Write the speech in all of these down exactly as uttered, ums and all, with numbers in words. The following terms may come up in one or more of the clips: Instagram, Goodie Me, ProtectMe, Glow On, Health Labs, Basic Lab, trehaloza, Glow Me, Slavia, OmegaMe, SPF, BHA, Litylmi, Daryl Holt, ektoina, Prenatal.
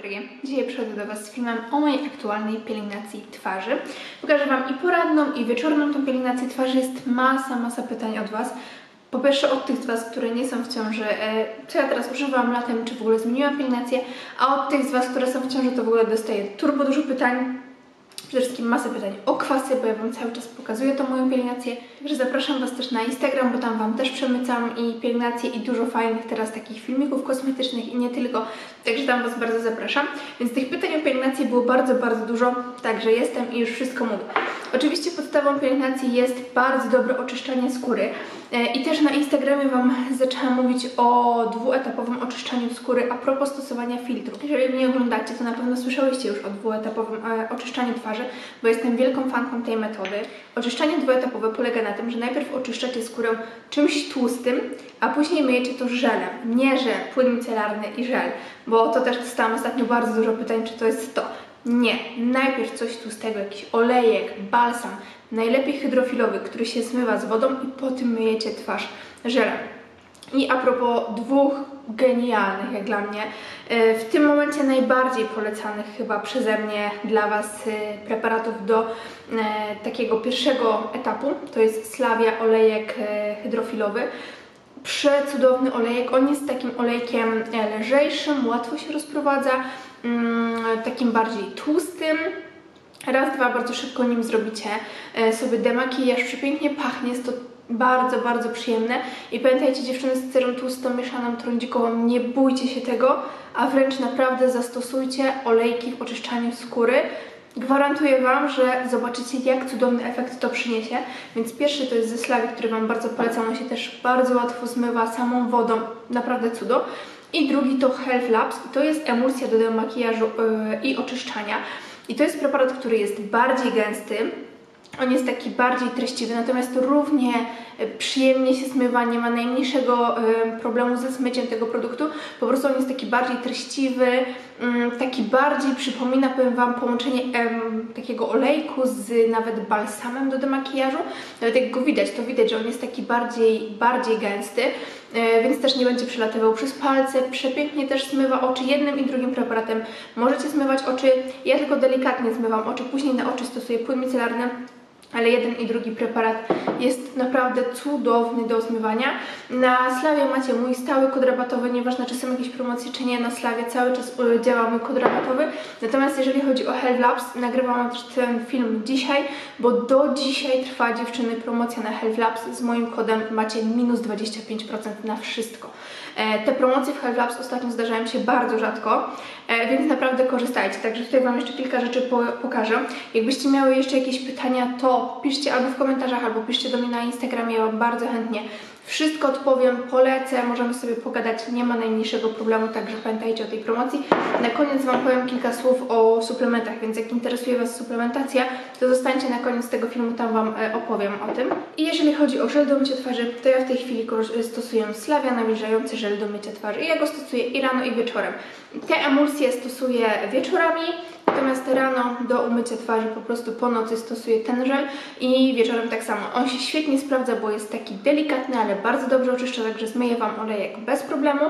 Andrzeje. Dzisiaj przychodzę do Was z filmem o mojej aktualnej pielęgnacji twarzy. Pokażę Wam i poranną, i wieczorną tą pielęgnację twarzy. Jest masa, masa pytań od Was. Po pierwsze od tych z Was, które nie są w ciąży, co ja teraz używam latem, czy w ogóle zmieniłam pielęgnację, a od tych z Was, które są w ciąży, to w ogóle dostaję turbo dużo pytań. Przede wszystkim masę pytań o kwasy, bo ja Wam cały czas pokazuję tą moją pielęgnację. Także zapraszam Was też na Instagram, bo tam Wam też przemycam i pielęgnację, i dużo fajnych teraz takich filmików kosmetycznych i nie tylko. Także tam Was bardzo zapraszam. Więc tych pytań o pielęgnację było bardzo, bardzo dużo. Także jestem i już wszystko mówię. Oczywiście podstawą pielęgnacji jest bardzo dobre oczyszczanie skóry. I też na Instagramie Wam zaczęłam mówić o dwuetapowym oczyszczaniu skóry a propos stosowania filtru. Jeżeli mnie oglądacie, to na pewno słyszałyście już o dwuetapowym oczyszczaniu twarzy, bo jestem wielką fanką tej metody. Oczyszczanie dwuetapowe polega na tym, że najpierw oczyszczacie skórę czymś tłustym, a później myjecie to żelem. Nie, że płyn micelarny i żel, bo to też dostałam ostatnio bardzo dużo pytań, czy to jest to. Nie, najpierw coś tłustego, jakiś olejek, balsam, najlepiej hydrofilowy, który się zmywa z wodą i po tym myjecie twarz żelem. I a propos dwóch genialnych, jak dla mnie, w tym momencie najbardziej polecanych chyba przeze mnie dla Was preparatów do takiego pierwszego etapu, to jest Slavia olejek hydrofilowy. Przecudowny olejek, on jest takim olejkiem lżejszym, łatwo się rozprowadza, takim bardziej tłustym. Raz, dwa, bardzo szybko nim zrobicie sobie demakijaż, przepięknie pachnie, jest to bardzo, bardzo przyjemne. I pamiętajcie, dziewczyny, z cerą tłustą, mieszaną, trądzikową, nie bójcie się tego, a wręcz naprawdę zastosujcie olejki w oczyszczaniu skóry. Gwarantuję Wam, że zobaczycie, jak cudowny efekt to przyniesie. Więc pierwszy to jest ze Slavii, który Wam bardzo polecam, on się też bardzo łatwo zmywa samą wodą, naprawdę cudo. I drugi to Health Labs, to jest emulsja do demakijażu yy, i oczyszczania. I to jest preparat, który jest bardziej gęsty, on jest taki bardziej treściwy, natomiast równie przyjemnie się zmywa, nie ma najmniejszego problemu ze zmyciem tego produktu. Po prostu on jest taki bardziej treściwy, taki bardziej przypomina, powiem Wam, połączenie em, takiego olejku z nawet balsamem do demakijażu. Nawet jak go widać, to widać, że on jest taki bardziej, bardziej gęsty, więc też nie będzie przelatywał przez palce, przepięknie też zmywa oczy. Jednym i drugim preparatem możecie zmywać oczy, ja tylko delikatnie zmywam oczy, później na oczy stosuję płyn micelarny, ale jeden i drugi preparat jest naprawdę cudowny do zmywania. Na Slavii macie mój stały kod rabatowy, nieważne czy są jakieś promocje czy nie, na Slavii cały czas działa mój kod rabatowy. Natomiast jeżeli chodzi o Health Labs, nagrywam też ten film dzisiaj, bo do dzisiaj trwa, dziewczyny, promocja na Health Labs. Z moim kodem macie minus dwadzieścia pięć procent na wszystko. Te promocje w Health Labs ostatnio zdarzają się bardzo rzadko, więc naprawdę korzystajcie. Także tutaj Wam jeszcze kilka rzeczy pokażę. Jakbyście miały jeszcze jakieś pytania, to piszcie albo w komentarzach, albo piszcie do mnie na Instagramie, ja Wam bardzo chętnie wszystko odpowiem, polecę, możemy sobie pogadać, nie ma najmniejszego problemu, także pamiętajcie o tej promocji. Na koniec Wam powiem kilka słów o suplementach, więc jak interesuje Was suplementacja, to zostańcie na koniec tego filmu, tam Wam opowiem o tym. I jeżeli chodzi o żel do mycia twarzy, to ja w tej chwili stosuję Slavia nawilżający żel do mycia twarzy i ja go stosuję i rano, i wieczorem. Te emulsje stosuję wieczorami, natomiast rano do umycia twarzy po prostu po nocy stosuję ten żel i wieczorem tak samo. On się świetnie sprawdza, bo jest taki delikatny, ale bardzo dobrze oczyszcza, także zmyję Wam olejek bez problemu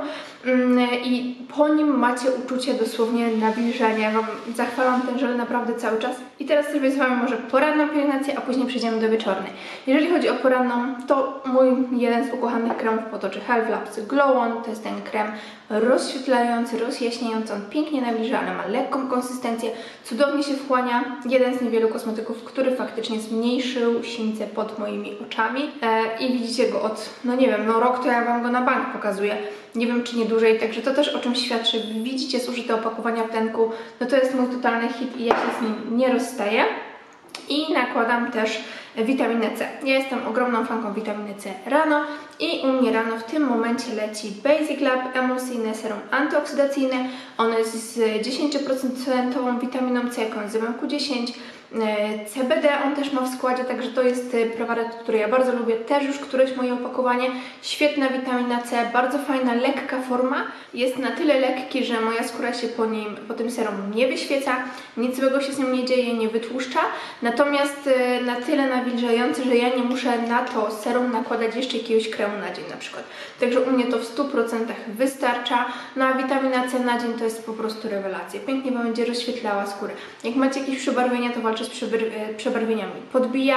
i po nim macie uczucie dosłownie nawilżenia. Wam zachwalam ten żel naprawdę cały czas. I teraz zrobię z Wami może poranną pielęgnację, a później przejdziemy do wieczornej. Jeżeli chodzi o poranną, to mój jeden z ukochanych kremów potoczy Health Labs Glow On. To jest ten krem rozświetlający, rozjaśniający, on pięknie nawilżany, ma lekką konsystencję, cudownie się wchłania. Jeden z niewielu kosmetyków, który faktycznie zmniejszył sińce pod moimi oczami e, i widzicie go od, no nie wiem, no rok to ja Wam go na bank pokazuję, nie wiem czy nie dłużej, także to też o czym świadczy. Widzicie zużyte opakowania w denku, no to jest mój totalny hit i ja się z nim nie rozstaję. I nakładam też witaminę C. Ja jestem ogromną fanką witaminy C rano i u mnie rano w tym momencie leci Basic Lab emulsyjne serum antyoksydacyjne. Ono jest z dziesięć procent witaminą C, koenzymem Q dziesięć, C B D on też ma w składzie, także to jest preparat, który ja bardzo lubię, też już któreś moje opakowanie. Świetna witamina C, bardzo fajna, lekka forma. Jest na tyle lekki, że moja skóra się po nim, po tym serum nie wyświeca, nic złego się z nim nie dzieje, nie wytłuszcza. Natomiast na tyle nawilżający, że ja nie muszę na to serum nakładać jeszcze jakiegoś kremu na dzień na przykład. Także u mnie to w stu procentach wystarcza. No a witamina C na dzień to jest po prostu rewelacja. Pięknie będzie rozświetlała skórę. Jak macie jakieś przebarwienia, to walczę z przebarwieniami. Podbija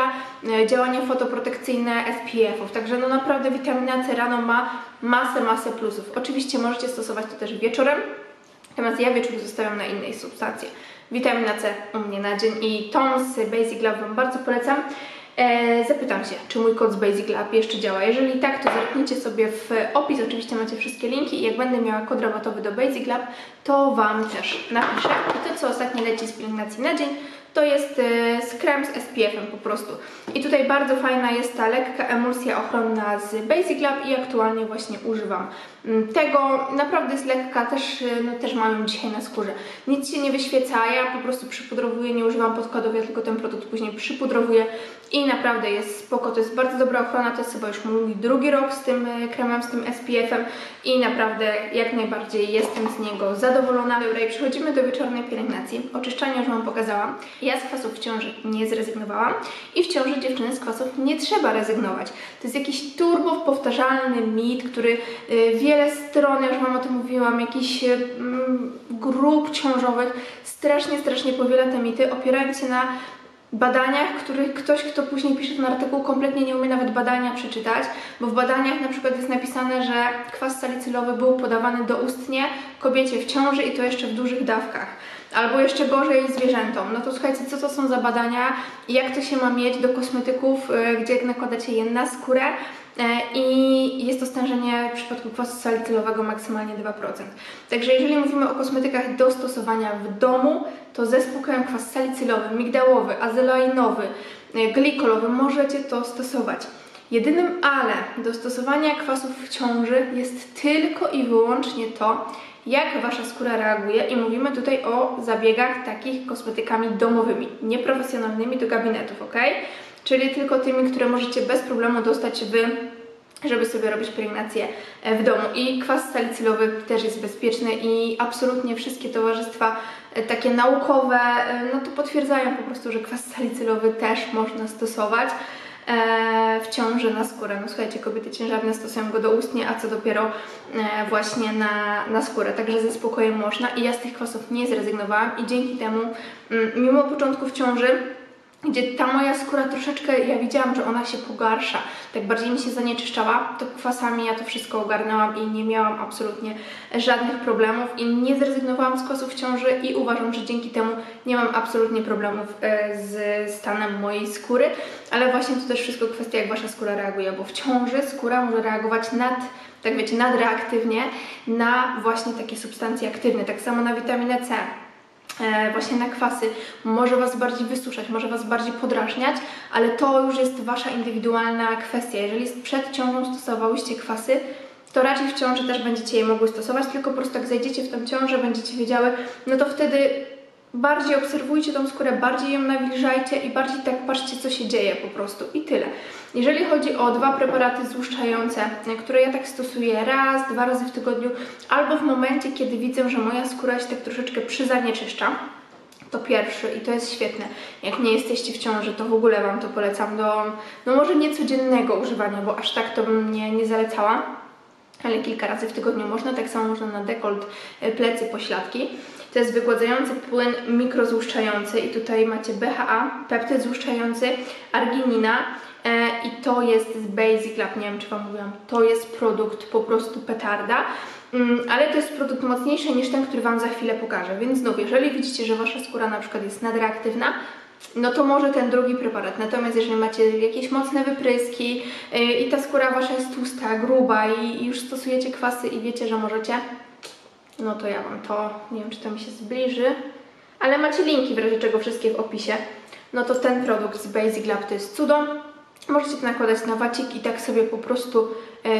działanie fotoprotekcyjne F P F-ów. Także no naprawdę witamina C rano ma masę, masę plusów. Oczywiście możecie stosować to też wieczorem, natomiast ja wieczór zostawiam na innej substancji. Witamina C u mnie na dzień i tą z Basic Lab Wam bardzo polecam. Eee, zapytam się, czy mój kod z Basic Lab jeszcze działa. Jeżeli tak, to zerknijcie sobie w opis, oczywiście macie wszystkie linki i jak będę miała kod rabatowy do Basic Lab, to Wam też napiszę. I to, co ostatnio leci z pielęgnacji na dzień, to jest z krem z S P F-em po prostu. I tutaj bardzo fajna jest ta lekka emulsja ochronna z Basic Lab i aktualnie właśnie używam tego. Naprawdę jest lekka, też, no, też mam ją dzisiaj na skórze. Nic się nie wyświeca, ja po prostu przypudrowuję, nie używam podkładów, ja tylko ten produkt później przypudrowuję i naprawdę jest spoko. To jest bardzo dobra ochrona, to jest chyba już mój drugi rok z tym kremem, z tym S P F-em i naprawdę jak najbardziej jestem z niego zadowolona. Dobra, i przechodzimy do wieczornej pielęgnacji. Oczyszczanie już Wam pokazałam. Ja z kwasów w ciąży nie zrezygnowałam i w ciąży dziewczyny z kwasów nie trzeba rezygnować. To jest jakiś turbo powtarzalny mit, który wiele stron, ja już Wam o tym mówiłam, jakichś mm, grup ciążowych strasznie, strasznie powiela te mity, opierając się na badaniach, których ktoś, kto później pisze ten artykuł, kompletnie nie umie nawet badania przeczytać, bo w badaniach na przykład jest napisane, że kwas salicylowy był podawany doustnie kobiecie w ciąży i to jeszcze w dużych dawkach. Albo jeszcze gorzej zwierzętom. No to słuchajcie, co to są za badania, jak to się ma mieć do kosmetyków, gdzie nakładacie je na skórę i jest to stężenie w przypadku kwasu salicylowego maksymalnie dwa procent. Także jeżeli mówimy o kosmetykach do stosowania w domu, to ze spokojem kwas salicylowy, migdałowy, azelainowy, glikolowy możecie to stosować. Jedynym ale do stosowania kwasów w ciąży jest tylko i wyłącznie to, jak Wasza skóra reaguje i mówimy tutaj o zabiegach takich kosmetykami domowymi, nieprofesjonalnymi do gabinetów, ok? Czyli tylko tymi, które możecie bez problemu dostać Wy, żeby sobie robić pielęgnację w domu. I kwas salicylowy też jest bezpieczny i absolutnie wszystkie towarzystwa takie naukowe, no to potwierdzają po prostu, że kwas salicylowy też można stosować w ciąży na skórę. No słuchajcie, kobiety ciężarne stosują go doustnie, a co dopiero właśnie na, na skórę. Także ze spokojem można i ja z tych kwasów nie zrezygnowałam i dzięki temu, mimo początków ciąży, gdzie ta moja skóra troszeczkę, ja widziałam, że ona się pogarsza, tak bardziej mi się zanieczyszczała, to kwasami ja to wszystko ogarnęłam i nie miałam absolutnie żadnych problemów i nie zrezygnowałam z kwasów w ciąży i uważam, że dzięki temu nie mam absolutnie problemów z stanem mojej skóry, ale właśnie to też wszystko kwestia, jak Wasza skóra reaguje, bo w ciąży skóra może reagować nad... tak wiecie, nadreaktywnie na właśnie takie substancje aktywne, tak samo na witaminę C. E, właśnie na kwasy, może Was bardziej wysuszać, może Was bardziej podrażniać, ale to już jest Wasza indywidualna kwestia. Jeżeli przed ciążą stosowałyście kwasy, to raczej w ciąży też będziecie je mogły stosować, tylko po prostu jak zajdziecie w tą ciążę, będziecie wiedziały, no to wtedy bardziej obserwujcie tą skórę, bardziej ją nawilżajcie i bardziej tak patrzcie, co się dzieje po prostu i tyle. Jeżeli chodzi o dwa preparaty złuszczające, które ja tak stosuję raz, dwa razy w tygodniu albo w momencie, kiedy widzę, że moja skóra się tak troszeczkę przyzanieczyszcza, to pierwszy i to jest świetne. Jak nie jesteście w ciąży, to w ogóle Wam to polecam do, no może nie codziennego używania, bo aż tak to bym nie, nie zalecała, ale kilka razy w tygodniu można, tak samo można na dekolt, plecy, pośladki. To jest wygładzający płyn mikrozłuszczający i tutaj macie B H A, peptyd złuszczający, arginina e, i to jest z Basic Lab, nie wiem czy Wam mówiłam, to jest produkt po prostu petarda, mm, ale to jest produkt mocniejszy niż ten, który Wam za chwilę pokażę, więc znów, jeżeli widzicie, że Wasza skóra na przykład jest nadreaktywna, no to może ten drugi preparat, natomiast jeżeli macie jakieś mocne wypryski yy, i ta skóra Wasza jest tłusta, gruba i, i już stosujecie kwasy i wiecie, że możecie... No to ja Wam to, nie wiem czy to mi się zbliży, ale macie linki w razie czego wszystkie w opisie. No to ten produkt z Basic Lab to jest cudo. Możecie to nakładać na wacik i tak sobie po prostu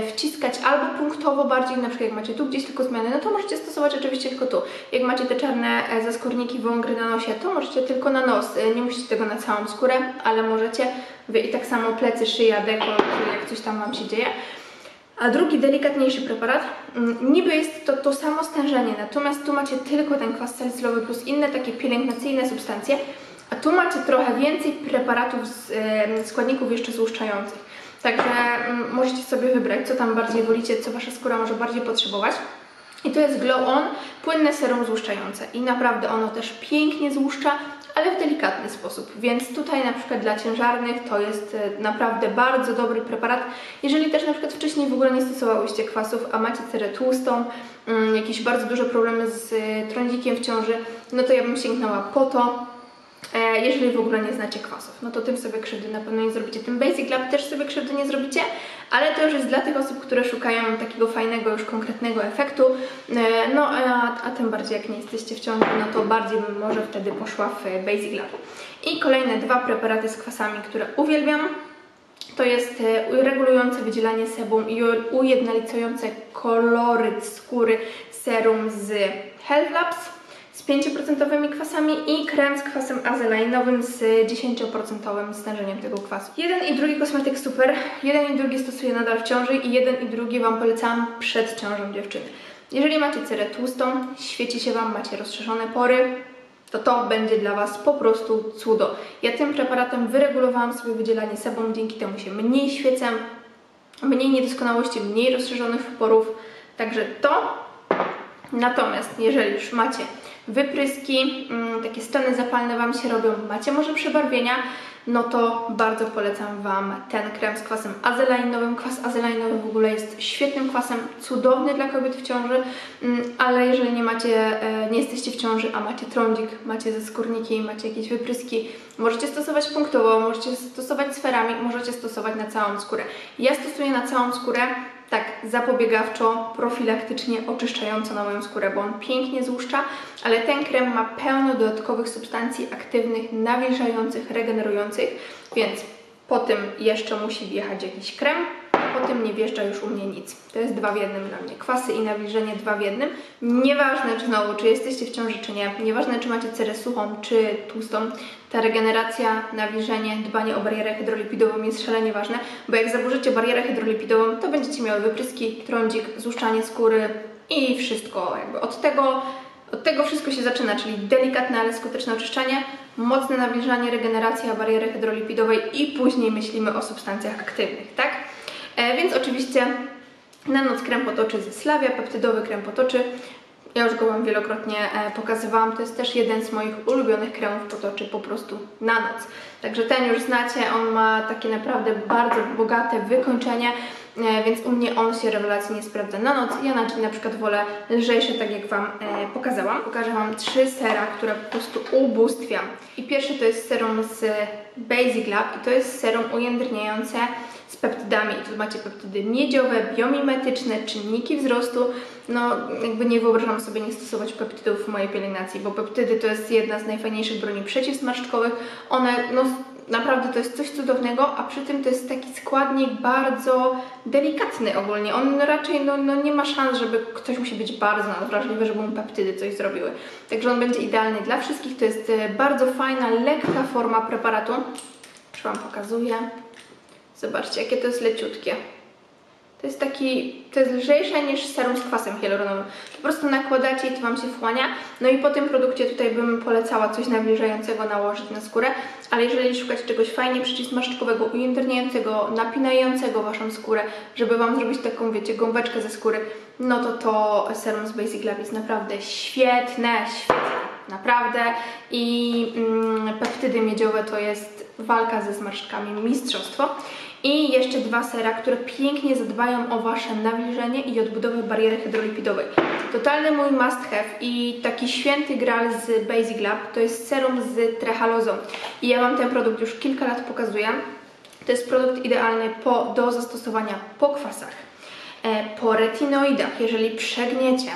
wciskać, albo punktowo bardziej, na przykład jak macie tu gdzieś tylko zmiany, no to możecie stosować oczywiście tylko tu. Jak macie te czarne zaskórniki, wągry na nosie, to możecie tylko na nos, nie musicie tego na całą skórę, ale możecie. Wy i tak samo plecy, szyja, dekolt, jak coś tam wam się dzieje. A drugi, delikatniejszy preparat, niby jest to to samo stężenie, natomiast tu macie tylko ten kwas salicylowy plus inne takie pielęgnacyjne substancje, a tu macie trochę więcej preparatów, z, y, składników jeszcze złuszczających. Także y, możecie sobie wybrać, co tam bardziej wolicie, co wasza skóra może bardziej potrzebować. I to jest Glow On, płynne serum złuszczające. I naprawdę ono też pięknie złuszcza, ale w delikatny sposób. Więc tutaj na przykład dla ciężarnych to jest naprawdę bardzo dobry preparat. Jeżeli też na przykład wcześniej w ogóle nie stosowałyście kwasów, a macie cerę tłustą, y, jakieś bardzo duże problemy z y, trądzikiem w ciąży, no to ja bym sięgnęła po to. Jeżeli w ogóle nie znacie kwasów, no to tym sobie krzywdy na pewno nie zrobicie. Tym Basic Lab też sobie krzywdy nie zrobicie, ale to już jest dla tych osób, które szukają takiego fajnego, już konkretnego efektu. No a, a tym bardziej jak nie jesteście w ciąży, no to bardziej bym może wtedy poszła w Basic Lab. I kolejne dwa preparaty z kwasami, które uwielbiam. To jest regulujące wydzielanie sebum i ujednolicające kolory skóry serum z Health Labs z pięć procent kwasami i krem z kwasem azelainowym z dziesięć procent stężeniem tego kwasu. Jeden i drugi kosmetyk super, jeden i drugi stosuję nadal w ciąży i jeden i drugi wam polecam przed ciążą dziewczyny. Jeżeli macie cerę tłustą, świeci się wam, macie rozszerzone pory, to to będzie dla was po prostu cudo. Ja tym preparatem wyregulowałam sobie wydzielanie sebum, dzięki temu się mniej świecę, mniej niedoskonałości, mniej rozszerzonych porów, także to. Natomiast jeżeli już macie wypryski, takie stany zapalne wam się robią, macie może przebarwienia, no to bardzo polecam wam ten krem z kwasem azelainowym. Kwas azelainowy w ogóle jest świetnym kwasem, cudowny dla kobiet w ciąży, ale jeżeli nie macie, nie jesteście w ciąży, a macie trądzik, macie zaskórniki, macie jakieś wypryski, możecie stosować punktowo, możecie stosować sferami, możecie stosować na całą skórę. Ja stosuję na całą skórę, tak zapobiegawczo, profilaktycznie, oczyszczająco na moją skórę, bo on pięknie złuszcza, ale ten krem ma pełno dodatkowych substancji aktywnych, nawilżających, regenerujących, więc po tym jeszcze musi wjechać jakiś krem, a po tym nie wjeżdża już u mnie nic. To jest dwa w jednym dla mnie. Kwasy i nawilżenie dwa w jednym. Nieważne czy znowu, czy jesteście w ciąży, czy nie, nieważne czy macie cerę suchą, czy tłustą, ta regeneracja, nawilżenie, dbanie o barierę hydrolipidową jest szalenie ważne, bo jak zaburzycie barierę hydrolipidową, to będziecie miały wypryski, trądzik, złuszczanie skóry i wszystko jakby od tego. Od tego wszystko się zaczyna, czyli delikatne, ale skuteczne oczyszczanie, mocne nawilżanie, regeneracja bariery hydrolipidowej i później myślimy o substancjach aktywnych, tak? E, więc oczywiście na noc krem potoczy ze Slavia, peptydowy krem potoczy. Ja już go wam wielokrotnie e, pokazywałam, to jest też jeden z moich ulubionych kremów potoczy po prostu na noc. Także ten już znacie, on ma takie naprawdę bardzo bogate wykończenie, e, więc u mnie on się rewelacyjnie sprawdza na noc. Ja na, na przykład wolę lżejsze, tak jak wam e, pokazałam. Pokażę wam trzy sera, które po prostu ubóstwiam. I pierwszy to jest serum z Basic Lab i to jest serum ujędrniające z peptydami. I tu macie peptydy miedziowe, biomimetyczne, czynniki wzrostu. No jakby nie wyobrażam sobie nie stosować peptydów w mojej pielęgnacji, bo peptydy to jest jedna z najfajniejszych broni przeciwzmarszczkowych. One, no naprawdę to jest coś cudownego, a przy tym to jest taki składnik bardzo delikatny ogólnie. On raczej no, no nie ma szans, żeby ktoś musi być bardzo wrażliwy, żeby mu peptydy coś zrobiły. Także on będzie idealny dla wszystkich. To jest bardzo fajna, lekka forma preparatu. Już wam pokazuję. Zobaczcie, jakie to jest leciutkie. To jest taki, to jest lżejsze niż serum z kwasem hialuronowym. Po prostu nakładacie i to wam się wchłania. No i po tym produkcie tutaj bym polecała coś nawilżającego nałożyć na skórę, ale jeżeli szukacie czegoś fajnie przeciwzmarszczkowego, ujędrniającego, napinającego waszą skórę, żeby wam zrobić taką, wiecie, gąbeczkę ze skóry, no to to serum z Basic Lab jest naprawdę świetne, świetne. Naprawdę. I mm, peptydy miedziowe to jest walka ze zmarszczkami, mistrzostwo. I jeszcze dwa sera, które pięknie zadbają o wasze nawilżenie i odbudowę bariery hydrolipidowej. Totalny mój must have i taki święty graal z Basic Lab to jest serum z trehalozą. I ja wam ten produkt już kilka lat pokazuję. To jest produkt idealny po, do zastosowania po kwasach, po retinoidach, jeżeli przegniecie.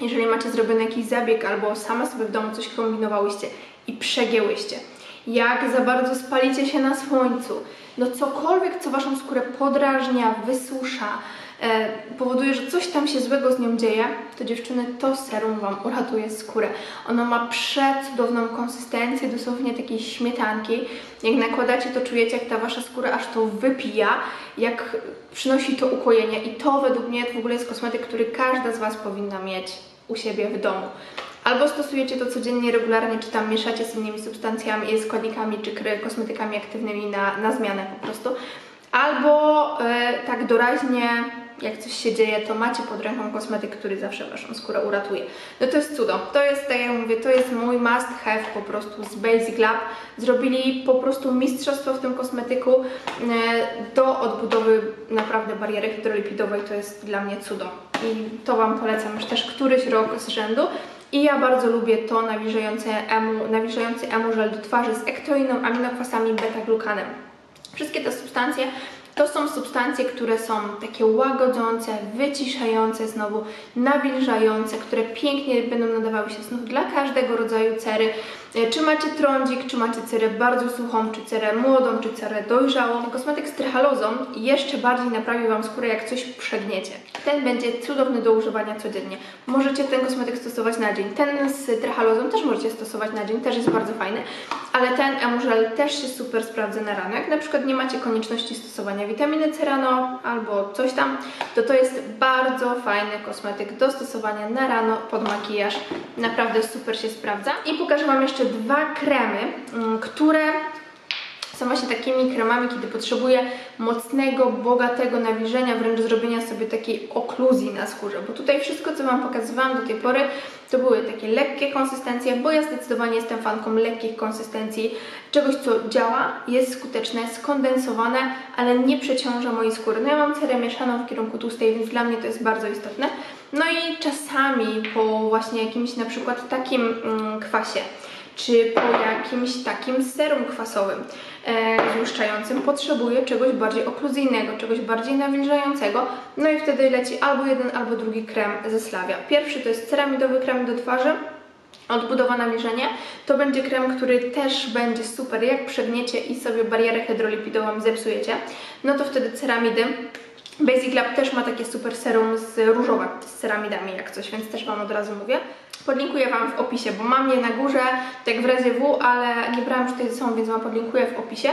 Jeżeli macie zrobiony jakiś zabieg albo same sobie w domu coś kombinowałyście i przegięłyście, jak za bardzo spalicie się na słońcu, no cokolwiek, co Waszą skórę podrażnia, wysusza, e, powoduje, że coś tam się złego z nią dzieje, to dziewczyny, to serum Wam uratuje skórę. Ono ma przecudowną konsystencję, dosłownie takiej śmietanki. Jak nakładacie, to czujecie, jak ta Wasza skóra aż to wypija, jak przynosi to ukojenie. I to według mnie w ogóle jest kosmetyk, który każda z Was powinna mieć u siebie w domu. Albo stosujecie to codziennie, regularnie, czy tam mieszacie z innymi substancjami, składnikami, czy kosmetykami aktywnymi na, na zmianę po prostu. Albo yy, tak doraźnie, jak coś się dzieje, to macie pod ręką kosmetyk, który zawsze Waszą skórę uratuje. No to jest cudo. To jest, tak jak mówię, to jest mój must have po prostu z Basic Lab. Zrobili po prostu mistrzostwo w tym kosmetyku yy, do odbudowy naprawdę bariery hydrolipidowej. To jest dla mnie cudo. I to Wam polecam już też któryś rok z rzędu. I ja bardzo lubię to nawilżające emu, nawilżający emu żel do twarzy z ektoiną, aminokwasami, beta-glukanem. Wszystkie te substancje to są substancje, które są takie łagodzące, wyciszające znowu, nawilżające, które pięknie będą nadawały się znów dla każdego rodzaju cery. Czy macie trądzik, czy macie cerę bardzo suchą, czy cerę młodą, czy cerę dojrzałą. Ten kosmetyk z tryhalozą jeszcze bardziej naprawi Wam skórę, jak coś przegniecie. Ten będzie cudowny do używania codziennie. Możecie ten kosmetyk stosować na dzień. Ten z tryhalozą też możecie stosować na dzień, też jest bardzo fajny. Ale ten emużel też się super sprawdza na rano. Jak na przykład nie macie konieczności stosowania witaminy C rano albo coś tam, to to jest bardzo fajny kosmetyk do stosowania na rano pod makijaż. Naprawdę super się sprawdza. I pokażę Wam jeszcze dwa kremy, które są właśnie takimi kremami, kiedy potrzebuję mocnego, bogatego nawilżenia, wręcz zrobienia sobie takiej okluzji na skórze, bo tutaj wszystko, co Wam pokazywałam do tej pory, to były takie lekkie konsystencje, bo ja zdecydowanie jestem fanką lekkich konsystencji, czegoś, co działa, jest skuteczne, skondensowane, ale nie przeciąża mojej skóry. No ja mam cerę mieszaną w kierunku tłustej, więc dla mnie to jest bardzo istotne. No i czasami po właśnie jakimś na przykład takim mm, kwasie, czy po jakimś takim serum kwasowym e, złuszczającym potrzebuję czegoś bardziej okluzyjnego, czegoś bardziej nawilżającego, no i wtedy leci albo jeden, albo drugi krem ze Slavia. Pierwszy to jest ceramidowy krem do twarzy, odbudowa nawilżenie. To będzie krem, który też będzie super, jak przegniecie i sobie barierę hydrolipidową zepsujecie, no to wtedy ceramidy. Basic Lab też ma takie super serum z różowe, z ceramidami jak coś, więc też Wam od razu mówię. Podlinkuję Wam w opisie, bo mam je na górze, tak w razie W, ale nie brałam już tutaj ze sobą, więc Wam podlinkuję w opisie.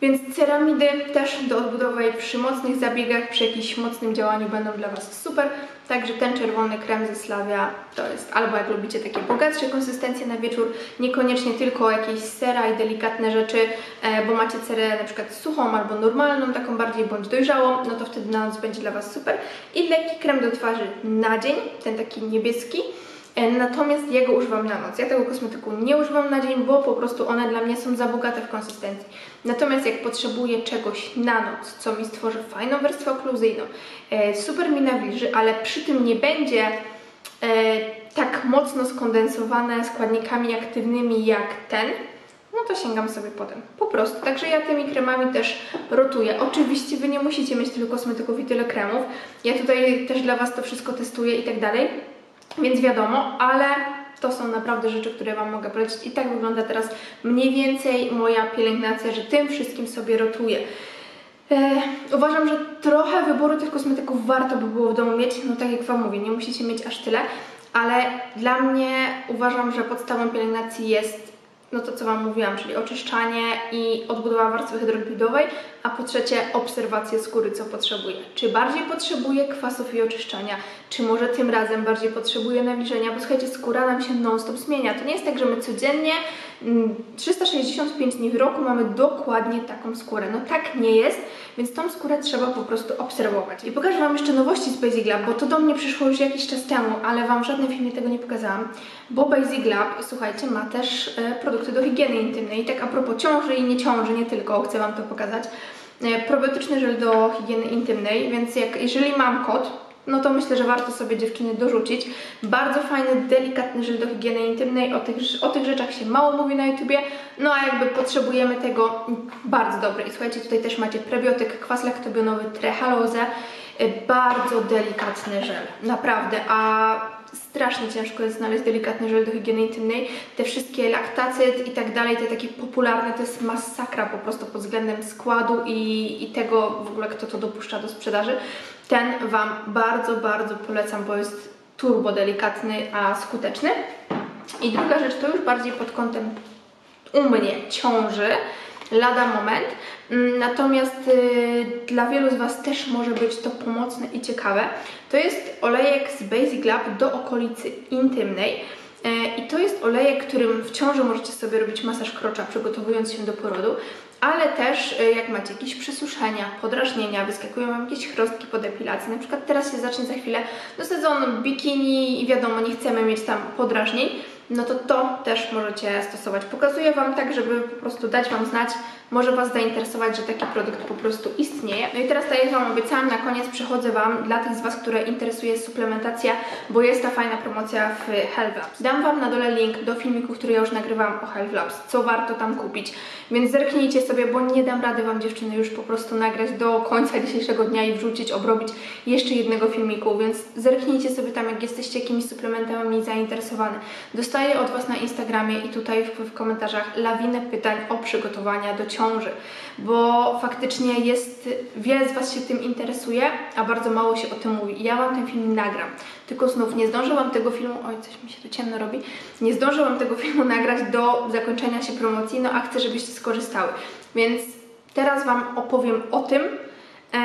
Więc ceramidy też do odbudowy przy mocnych zabiegach, przy jakimś mocnym działaniu będą dla Was super. Także ten czerwony krem ze Slavia to jest albo jak lubicie takie bogatsze konsystencje na wieczór, niekoniecznie tylko jakieś sera i delikatne rzeczy, bo macie cerę na przykład suchą albo normalną, taką bardziej bądź dojrzałą, no to wtedy na noc będzie dla Was super. I lekki krem do twarzy na dzień, ten taki niebieski. Natomiast ja go używam na noc. Ja tego kosmetyku nie używam na dzień, bo po prostu one dla mnie są za bogate w konsystencji. Natomiast jak potrzebuję czegoś na noc, co mi stworzy fajną warstwę okluzyjną, super mi nawilży, ale przy tym nie będzie tak mocno skondensowane składnikami aktywnymi jak ten, no to sięgam sobie potem. Po prostu. Także ja tymi kremami też rotuję. Oczywiście Wy nie musicie mieć tylu kosmetyków i tyle kremów. Ja tutaj też dla Was to wszystko testuję i tak dalej. Więc wiadomo, ale to są naprawdę rzeczy, które Wam mogę polecić. I tak wygląda teraz mniej więcej moja pielęgnacja, że tym wszystkim sobie rotuję. Eee, uważam, że trochę wyboru tych kosmetyków warto by było w domu mieć. No tak jak Wam mówię, nie musicie mieć aż tyle. Ale dla mnie uważam, że podstawą pielęgnacji jest no to, co Wam mówiłam, czyli oczyszczanie i odbudowa warstwy hydrolipidowej, a po trzecie obserwacje skóry, co potrzebuje. Czy bardziej potrzebuje kwasów i oczyszczania, czy może tym razem bardziej potrzebuje nawilżenia, bo słuchajcie, skóra nam się non-stop zmienia. To nie jest tak, że my codziennie trzysta sześćdziesiąt pięć dni w roku mamy dokładnie taką skórę. No tak nie jest, więc tą skórę trzeba po prostu obserwować. I pokażę Wam jeszcze nowości z Basic Lab, bo to do mnie przyszło już jakiś czas temu, ale Wam w żadnym filmie tego nie pokazałam, bo Basic Lab, słuchajcie, ma też produkty do higieny intymnej. I tak a propos ciąży i nie ciąży, nie tylko, chcę Wam to pokazać. Probiotyczny żel do higieny intymnej, więc jak, jeżeli mam kod, no to myślę, że warto sobie dziewczyny dorzucić. Bardzo fajny, delikatny żel do higieny intymnej, o tych, o tych rzeczach się mało mówi na YouTubie, no a jakby potrzebujemy tego, bardzo dobry. I słuchajcie, tutaj też macie prebiotyk, kwas laktobionowy, trehalozę, bardzo delikatny żel, naprawdę, a strasznie ciężko jest znaleźć delikatny żel do higieny intymnej. Te wszystkie laktacyt i tak dalej, te takie popularne, to jest masakra po prostu pod względem składu i, i tego w ogóle, kto to dopuszcza do sprzedaży. Ten Wam bardzo, bardzo polecam, bo jest turbo delikatny, a skuteczny. I druga rzecz, to już bardziej pod kątem u mnie ciąży, lada moment. Natomiast y, dla wielu z Was też może być to pomocne i ciekawe. To jest olejek z Basic Lab do okolicy intymnej. Y, I to jest olejek, którym w ciąży możecie sobie robić masaż krocza, przygotowując się do porodu. Ale też jak macie jakieś przesuszenia, podrażnienia, wyskakują Wam jakieś chrostki po depilacji, na przykład teraz się zacznie za chwilę no sezon bikini i wiadomo, nie chcemy mieć tam podrażnień, no to to też możecie stosować. Pokazuję Wam tak, żeby po prostu dać Wam znać, może Was zainteresować, że taki produkt po prostu istnieje. No i teraz, tak jak Wam obiecałam, na koniec przechodzę Wam, dla tych z Was, które interesuje suplementacja, bo jest ta fajna promocja w Health Labs. Dam Wam na dole link do filmiku, który ja już nagrywam o Health Labs, co warto tam kupić, więc zerknijcie sobie, bo nie dam rady Wam, dziewczyny, już po prostu nagrać do końca dzisiejszego dnia i wrzucić, obrobić jeszcze jednego filmiku, więc zerknijcie sobie tam, jak jesteście jakimiś suplementami zainteresowane. Dostaję od Was na Instagramie i tutaj w, w komentarzach lawinę pytań o przygotowania do ciąży, bo faktycznie jest, wiele z Was się tym interesuje, a bardzo mało się o tym mówi. Ja Wam ten film nagram, tylko znów nie zdążyłam tego filmu, oj, coś mi się tu ciemno robi, nie zdążyłam tego filmu nagrać do zakończenia się promocji, no a chcę, żebyście skorzystały. Więc teraz Wam opowiem o tym yy,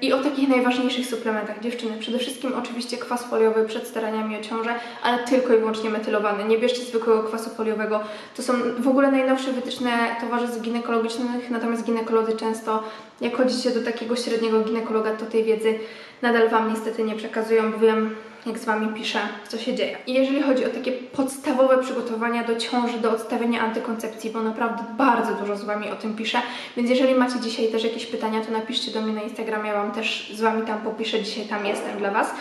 i o takich najważniejszych suplementach. Dziewczyny, przede wszystkim oczywiście kwas foliowy przed staraniami o ciążę, ale tylko i wyłącznie metylowany. Nie bierzcie zwykłego kwasu foliowego. To są w ogóle najnowsze wytyczne towarzystw ginekologicznych, natomiast ginekolodzy często, jak chodzicie do takiego średniego ginekologa, to tej wiedzy nadal Wam niestety nie przekazują, bo wiem, jak z Wami piszę, co się dzieje. I jeżeli chodzi o takie podstawowe przygotowania do ciąży, do odstawienia antykoncepcji, bo naprawdę bardzo dużo z Wami o tym piszę, więc jeżeli macie dzisiaj też jakieś pytania, to napiszcie do mnie na Instagramie, ja Wam też z Wami tam popiszę, dzisiaj tam jestem dla Was.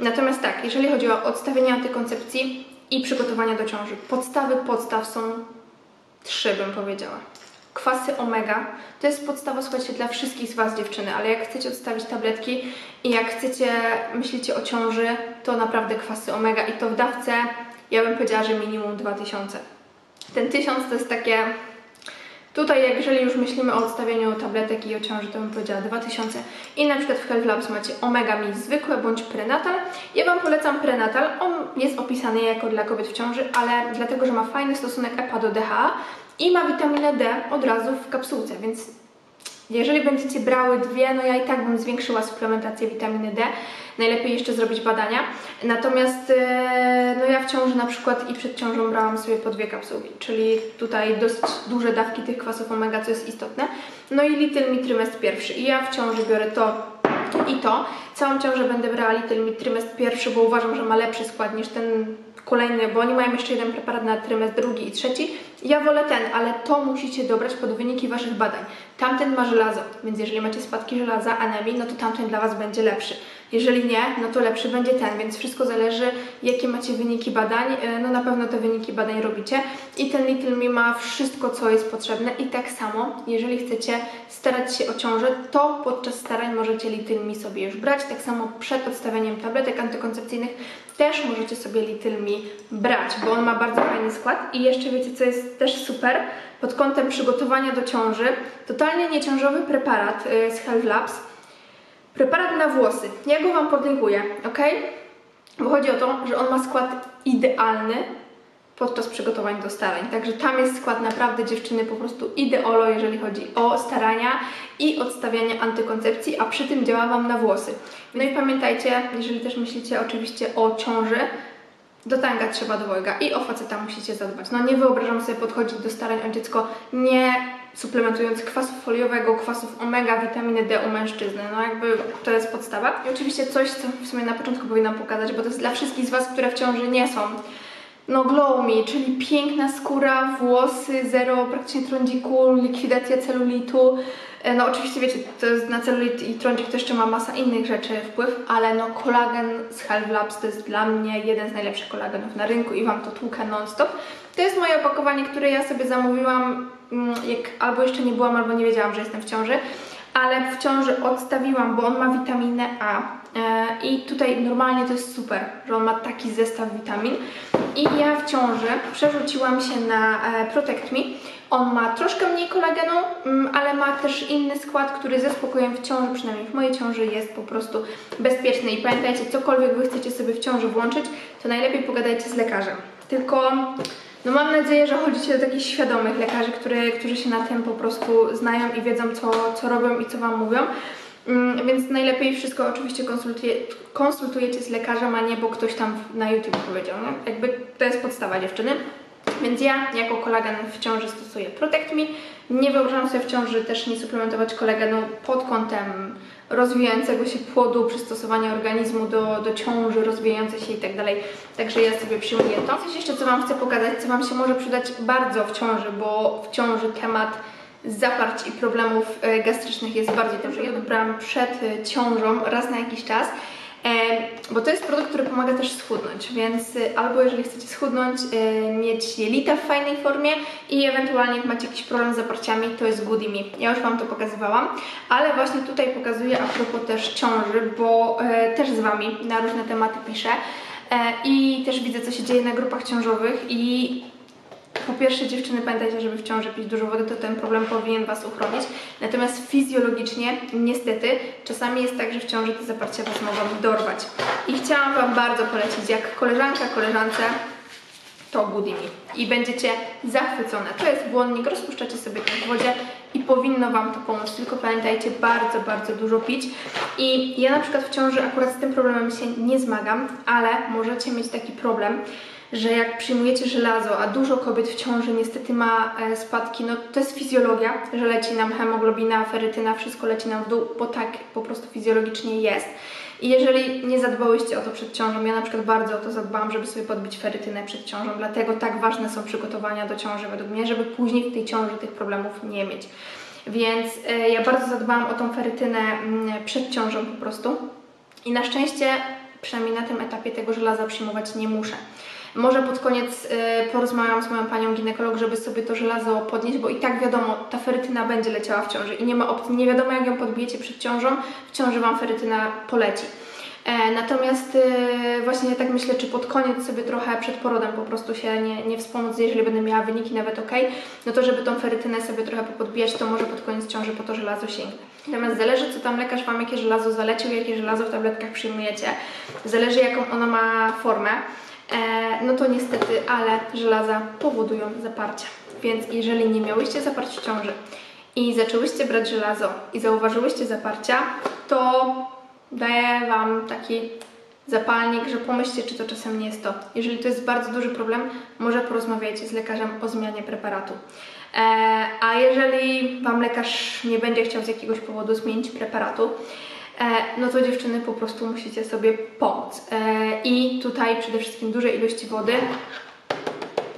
Natomiast tak, jeżeli chodzi o odstawienie antykoncepcji i przygotowania do ciąży, podstawy podstaw są trzy, bym powiedziała. Kwasy omega, to jest podstawa, słuchajcie, dla wszystkich z Was, dziewczyny, ale jak chcecie odstawić tabletki i jak chcecie, myślicie o ciąży, to naprawdę kwasy omega i to w dawce, ja bym powiedziała, że minimum dwa tysiące. Ten tysiąc to jest takie, tutaj jeżeli już myślimy o odstawieniu tabletek i o ciąży, to bym powiedziała dwa tysiące. I na przykład w Health Labs macie OmegaMe zwykłe bądź Prenatal. Ja Wam polecam Prenatal, on jest opisany jako dla kobiet w ciąży, ale dlatego, że ma fajny stosunek E P A do D H A, i ma witaminę D od razu w kapsułce, więc jeżeli będziecie brały dwie, no ja i tak bym zwiększyła suplementację witaminy D. Najlepiej jeszcze zrobić badania. Natomiast no ja w ciąży na przykład i przed ciążą brałam sobie po dwie kapsułki, czyli tutaj dosyć duże dawki tych kwasów omega, co jest istotne. No i Litylmi trymestr pierwszy. I ja w ciąży biorę to i to. Całą ciążę będę brała Litylmi trymestr pierwszy, bo uważam, że ma lepszy skład niż ten kolejny, bo oni mają jeszcze jeden preparat na trymestr drugi i trzeci. Ja wolę ten, ale to musicie dobrać pod wyniki Waszych badań. Tamten ma żelazo, więc jeżeli macie spadki żelaza, anemii, no to tamten dla Was będzie lepszy. Jeżeli nie, no to lepszy będzie ten, więc wszystko zależy, jakie macie wyniki badań. No na pewno te wyniki badań robicie. I ten Litylmi ma wszystko, co jest potrzebne. I tak samo, jeżeli chcecie starać się o ciążę, to podczas starań możecie Litylmi sobie już brać. Tak samo przed odstawieniem tabletek antykoncepcyjnych też możecie sobie Litylmi brać, bo on ma bardzo fajny skład. I jeszcze wiecie, co jest też super pod kątem przygotowania do ciąży. Totalnie nieciążowy preparat z Health Labs. Preparat na włosy. Ja go Wam podlinkuję, ok? Bo chodzi o to, że on ma skład idealny podczas przygotowań do starań. Także tam jest skład naprawdę, dziewczyny, po prostu ideolo, jeżeli chodzi o starania i odstawianie antykoncepcji, a przy tym działa Wam na włosy. No i pamiętajcie, jeżeli też myślicie oczywiście o ciąży, do tanga trzeba dwojga i o faceta musicie zadbać. No nie wyobrażam sobie podchodzić do starań o dziecko nie suplementując kwasu foliowego, kwasów omega, witaminy D u mężczyzny. No jakby to jest podstawa. I oczywiście coś, co w sumie na początku powinnam pokazać, bo to jest dla wszystkich z Was, które w ciąży nie są. No Glow Me, czyli piękna skóra, włosy, zero praktycznie trądziku, likwidacja celulitu. No oczywiście wiecie, to jest na celulit i trądzik to jeszcze ma masa innych rzeczy wpływ, ale no kolagen z Health Labs to jest dla mnie jeden z najlepszych kolagenów na rynku i Wam to tłukę non stop. To jest moje opakowanie, które ja sobie zamówiłam, jak albo jeszcze nie byłam, albo nie wiedziałam, że jestem w ciąży. ale w ciąży odstawiłam, bo on ma witaminę A i tutaj normalnie to jest super, że on ma taki zestaw witamin. I ja w ciąży przerzuciłam się na ProtectMe. On ma troszkę mniej kolagenu, ale ma też inny skład, który ze spokojem w ciąży, przynajmniej w mojej ciąży, jest po prostu bezpieczny. I pamiętajcie, cokolwiek wy chcecie sobie w ciąży włączyć, to najlepiej pogadajcie z lekarzem. Tylko no mam nadzieję, że chodzicie do takich świadomych lekarzy, które, którzy się na tym po prostu znają i wiedzą, co, co robią i co wam mówią. Więc najlepiej wszystko oczywiście konsultuje, konsultujecie z lekarzem, a nie bo ktoś tam na YouTube powiedział. No, jakby to jest podstawa, dziewczyny. Więc ja jako kolagen w ciąży stosuję ProtectMe. Nie wyobrażam sobie w ciąży też nie suplementować kolagenu pod kątem rozwijającego się płodu, przystosowania organizmu do, do ciąży rozwijającej się i tak dalej. Także ja sobie przyjmuję to. Coś jeszcze, co wam chcę pokazać, co wam się może przydać bardzo w ciąży, bo w ciąży temat zaparć i problemów gastrycznych jest bardziej dużo. Ja dobrałam przed ciążą raz na jakiś czas, bo to jest produkt, który pomaga też schudnąć, więc albo jeżeli chcecie schudnąć, mieć jelita w fajnej formie i ewentualnie jak macie jakiś problem z zaparciami, to jest Goodie Me. Ja już wam to pokazywałam, ale właśnie tutaj pokazuję a propos też ciąży, bo też z wami na różne tematy piszę i też widzę, co się dzieje na grupach ciążowych. I po pierwsze, dziewczyny, pamiętajcie, żeby w ciąży pić dużo wody, to ten problem powinien was uchronić. Natomiast fizjologicznie, niestety, czasami jest tak, że w ciąży te zaparcia was mogą dorwać. I chciałam wam bardzo polecić, jak koleżanka, koleżance, to Goodie Me. I będziecie zachwycone. To jest błonnik, rozpuszczacie sobie to w wodzie i powinno wam to pomóc. Tylko pamiętajcie, bardzo, bardzo dużo pić. I ja na przykład w ciąży akurat z tym problemem się nie zmagam, ale możecie mieć taki problem, że jak przyjmujecie żelazo, a dużo kobiet w ciąży niestety ma spadki, no to jest fizjologia, że leci nam hemoglobina, ferytyna, wszystko leci nam w dół, bo tak po prostu fizjologicznie jest. I jeżeli nie zadbałyście o to przed ciążą, ja na przykład bardzo o to zadbałam, żeby sobie podbić ferytynę przed ciążą, dlatego tak ważne są przygotowania do ciąży według mnie, żeby później w tej ciąży tych problemów nie mieć. Więc ja bardzo zadbałam o tą ferytynę przed ciążą po prostu i na szczęście, przynajmniej na tym etapie, tego żelaza przyjmować nie muszę. Może pod koniec porozmawiam z moją panią ginekolog, żeby sobie to żelazo podnieść, bo i tak wiadomo, ta ferytyna będzie leciała w ciąży i nie ma opcji, nie wiadomo jak ją podbijecie przed ciążą, w ciąży wam ferytyna poleci. Natomiast właśnie ja tak myślę, czy pod koniec sobie trochę przed porodem po prostu się nie, nie wspomóc, jeżeli będę miała wyniki nawet ok, no to żeby tą ferytynę sobie trochę popodbijać, to może pod koniec ciąży po to żelazo sięgnę. Natomiast zależy, co tam lekarz wam jakie żelazo zalecił, jakie żelazo w tabletkach przyjmujecie, zależy jaką ono ma formę. No to niestety, ale żelaza powodują zaparcia. Więc jeżeli nie miałyście zaparć w ciąży i zaczęłyście brać żelazo i zauważyłyście zaparcia, to daję wam taki zapalnik, że pomyślcie, czy to czasem nie jest to. Jeżeli to jest bardzo duży problem, może porozmawiajcie z lekarzem o zmianie preparatu. A jeżeli wam lekarz nie będzie chciał z jakiegoś powodu zmienić preparatu, no to dziewczyny po prostu musicie sobie pomóc. I tutaj przede wszystkim duże ilości wody.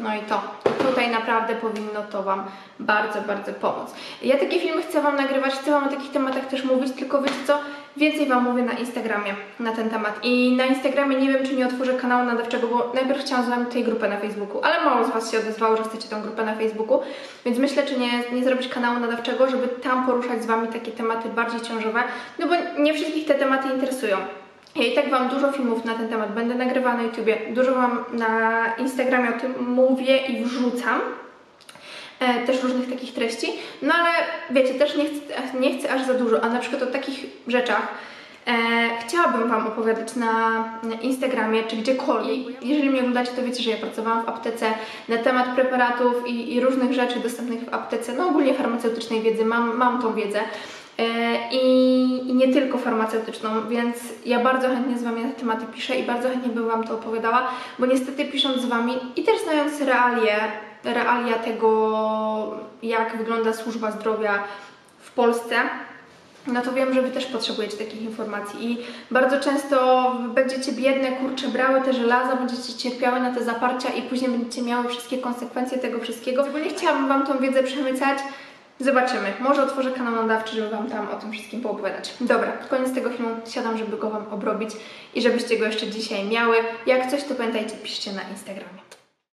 No i to. Tutaj naprawdę powinno to wam bardzo, bardzo pomóc. Ja takie filmy chcę wam nagrywać, chcę wam o takich tematach też mówić, tylko wiecie co? Więcej wam mówię na Instagramie na ten temat. I na Instagramie nie wiem, czy nie otworzę kanału nadawczego, bo najpierw chciałam z wami tej grupę na Facebooku, ale mało z was się odezwało, że chcecie tą grupę na Facebooku, więc myślę, czy nie, nie zrobić kanału nadawczego, żeby tam poruszać z wami takie tematy bardziej ciążowe, no bo nie wszystkich te tematy interesują. Ja i tak wam dużo filmów na ten temat będę nagrywała na YouTubie, dużo wam na Instagramie o tym mówię i wrzucam. E, też różnych takich treści, no ale wiecie, też nie chcę, nie chcę aż za dużo, a na przykład o takich rzeczach e, chciałabym wam opowiadać na, na Instagramie czy gdziekolwiek. Jeżeli mnie oglądacie, to wiecie, że ja pracowałam w aptece na temat preparatów i, i różnych rzeczy dostępnych w aptece, no ogólnie farmaceutycznej wiedzy, mam, mam tą wiedzę. I nie tylko farmaceutyczną, więc ja bardzo chętnie z wami na te tematy piszę i bardzo chętnie bym wam to opowiadała, bo niestety pisząc z wami i też znając realie, realia tego, jak wygląda służba zdrowia w Polsce, no to wiem, że wy też potrzebujecie takich informacji i bardzo często będziecie biedne, kurczę, brały te żelaza, będziecie cierpiały na te zaparcia i później będziecie miały wszystkie konsekwencje tego wszystkiego, bo nie chciałabym wam tą wiedzę przemycać. Zobaczymy. Może otworzę kanał nadawczy, żeby wam tam o tym wszystkim poopowiadać. Dobra, koniec tego filmu. Siadam, żeby go wam obrobić i żebyście go jeszcze dzisiaj miały. Jak coś, to pamiętajcie, piszcie na Instagramie.